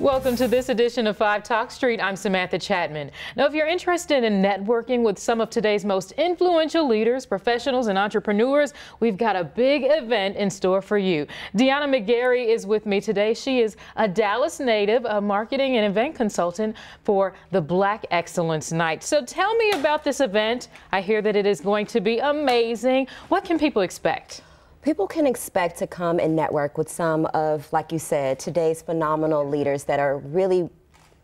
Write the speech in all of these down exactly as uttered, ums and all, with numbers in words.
Welcome to this edition of five Talk Street. I'm Samantha Chatman. Now, if you're interested in networking with some of today's most influential leaders, professionals, and entrepreneurs, we've got a big event in store for you. Deonna McGary is with me today. She is a Dallas native, a marketing and event consultant for the Black Excellence Night. So tell me about this event. I hear that it is going to be amazing. What can people expect? People can expect to come and network with some of, like you said, today's phenomenal leaders that are really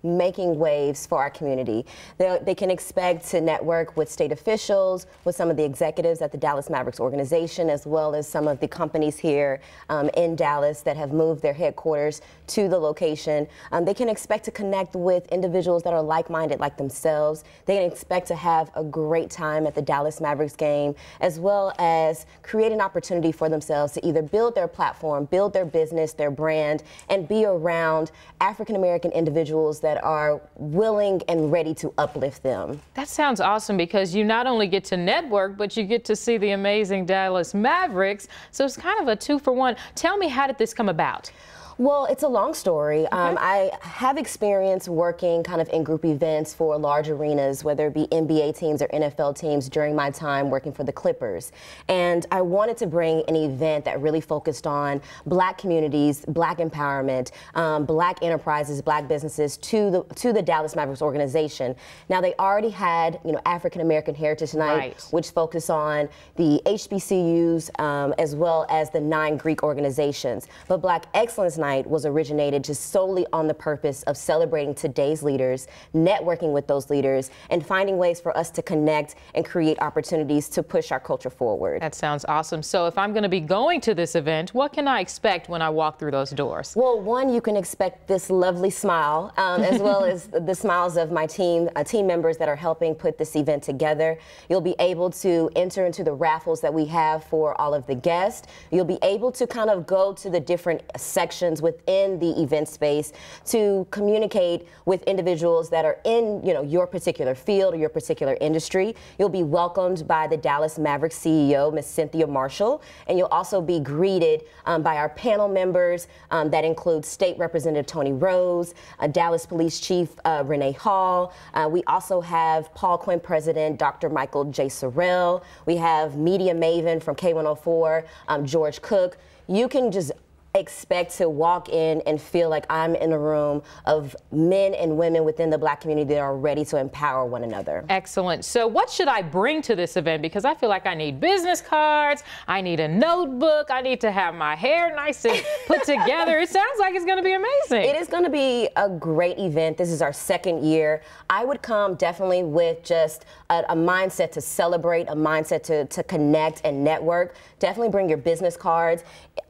making waves for our community. They, they can expect to network with state officials, with some of the executives at the Dallas Mavericks organization, as well as some of the companies here um, in Dallas that have moved their headquarters to the location. Um, they can expect to connect with individuals that are like-minded like themselves. They can expect to have a great time at the Dallas Mavericks game, as well as create an opportunity for themselves to either build their platform, build their business, their brand, and be around African-American individuals that that are willing and ready to uplift them. That sounds awesome, because you not only get to network, but you get to see the amazing Dallas Mavericks. So it's kind of a two for one. Tell me, how did this come about? Well, it's a long story. Okay. Um, I have experience working kind of in group events for large arenas, whether it be N B A teams or N F L teams, during my time working for the Clippers. And I wanted to bring an event that really focused on Black communities, Black empowerment, um, Black enterprises, Black businesses to the to the Dallas Mavericks organization. Now, they already had, you know, African American Heritage Night, right, which focused on the H B C Us um, as well as the nine Greek organizations. But Black Excellence Night was originated just solely on the purpose of celebrating today's leaders, networking with those leaders, and finding ways for us to connect and create opportunities to push our culture forward. That sounds awesome. So if I'm going to be going to this event, what can I expect when I walk through those doors? Well, one, you can expect this lovely smile, um, as well as the smiles of my team, uh, team members that are helping put this event together. You'll be able to enter into the raffles that we have for all of the guests. You'll be able to kind of go to the different sections within the event space to communicate with individuals that are in, you know, your particular field or your particular industry. You'll be welcomed by the Dallas Mavericks C E O, Miz Cynthia Marshall, and you'll also be greeted um, by our panel members um, that include State Representative Tony Rose, uh, Dallas Police Chief uh, Renee Hall. Uh, we also have Paul Quinn President Doctor Michael J. Sorrell. We have media maven from K one oh four, um, George Cook. You can just expect to walk in and feel like I'm in a room of men and women within the Black community that are ready to empower one another. Excellent. So what should I bring to this event? Because I feel like I need business cards, I need a notebook, I need to have my hair nice and put together. It sounds like it's going to be amazing. It is going to be a great event. This is our second year. I would come definitely with just a, a mindset to celebrate, a mindset to, to connect and network. Definitely bring your business cards.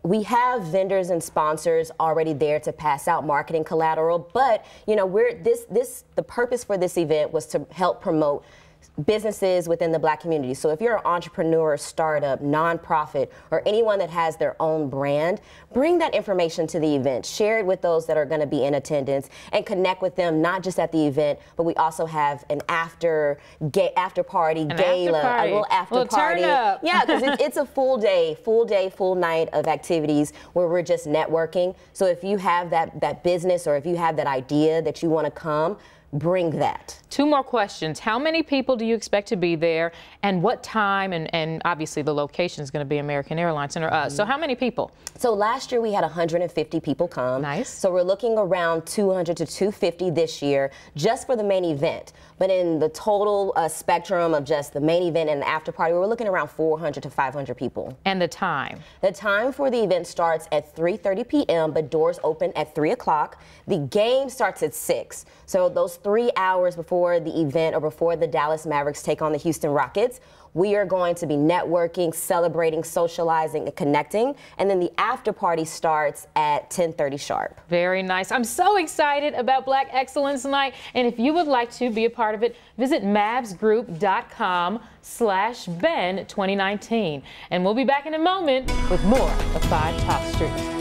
We have vendors and sponsors already there to pass out marketing collateral, but you know, we're this this the purpose for this event was to help promote businesses within the Black community. So if you're an entrepreneur, startup, nonprofit, or anyone that has their own brand, bring that information to the event, share it with those that are going to be in attendance, and connect with them not just at the event, but we also have an after ga after party an gala, after party. a little after we'll party. Turn up. Yeah, because it, it's a full day, full day, full night of activities where we're just networking. So if you have that that business, or if you have that idea that you want to come, bring that. Two more questions. How many people do you expect to be there, and what time? And, and obviously the location is going to be American Airlines Center. Uh, so how many people? So last year we had one hundred fifty people come. Nice. So we're looking around two hundred to two hundred fifty this year just for the main event. But in the total uh, spectrum of just the main event and the after party, we're looking around four hundred to five hundred people. And the time? The time for the event starts at three thirty p m but doors open at three o'clock. The game starts at six. So those three hours before the event, or before the Dallas Mavericks take on the Houston Rockets, we are going to be networking, celebrating, socializing, and connecting. And then the after party starts at ten thirty sharp. Very nice. I'm so excited about Black Excellence Night. And if you would like to be a part of it, visit mavsgroup dot com slash ben twenty nineteen. And we'll be back in a moment with more of five Talk Street.